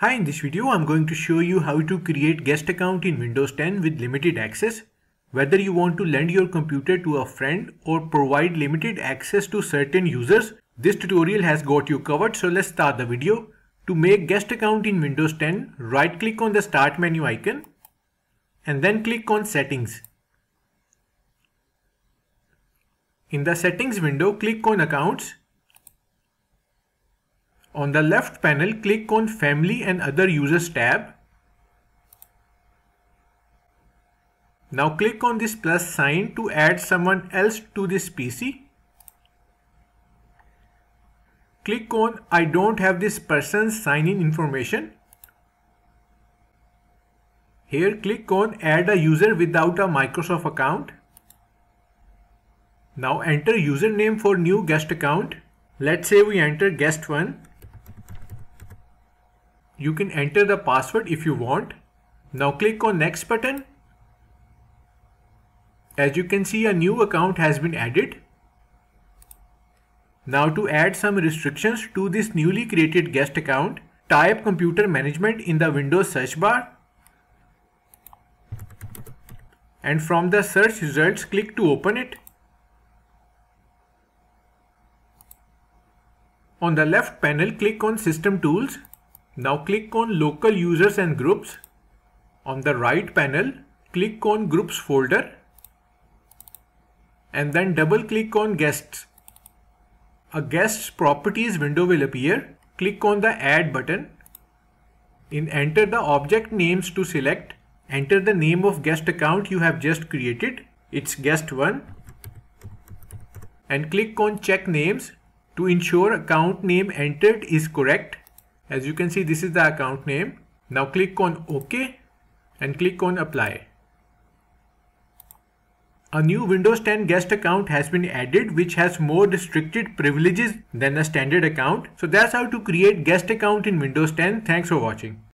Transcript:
Hi, in this video I'm going to show you how to create guest account in Windows 10 with limited access. Whether you want to lend your computer to a friend or provide limited access to certain users, this tutorial has got you covered, so let's start the video. To make guest account in Windows 10, right click on the start menu icon and then click on Settings. In the Settings window, click on Accounts. On the left panel, click on Family and Other Users tab. Now click on this plus sign to add someone else to this PC. Click on I don't have this person's sign-in information. Here click on Add a user without a Microsoft account. Now enter username for new guest account. Let's say we enter guest1. You can enter the password if you want. Now click on next button. As you can see, a new account has been added. Now to add some restrictions to this newly created guest account, type Computer Management in the Windows search bar. And from the search results, click to open it. On the left panel, click on System Tools. Now click on Local Users and Groups. On the right panel, click on Groups folder and then double click on Guests. A Guests properties window will appear. Click on the Add button. Enter the object names to select. Enter the name of guest account you have just created. It's Guest1. And click on Check Names to ensure account name entered is correct. As you can see, this is the account name. Now click on OK and click on Apply. A new Windows 10 guest account has been added, which has more restricted privileges than a standard account. So that's how to create guest account in Windows 10. Thanks for watching.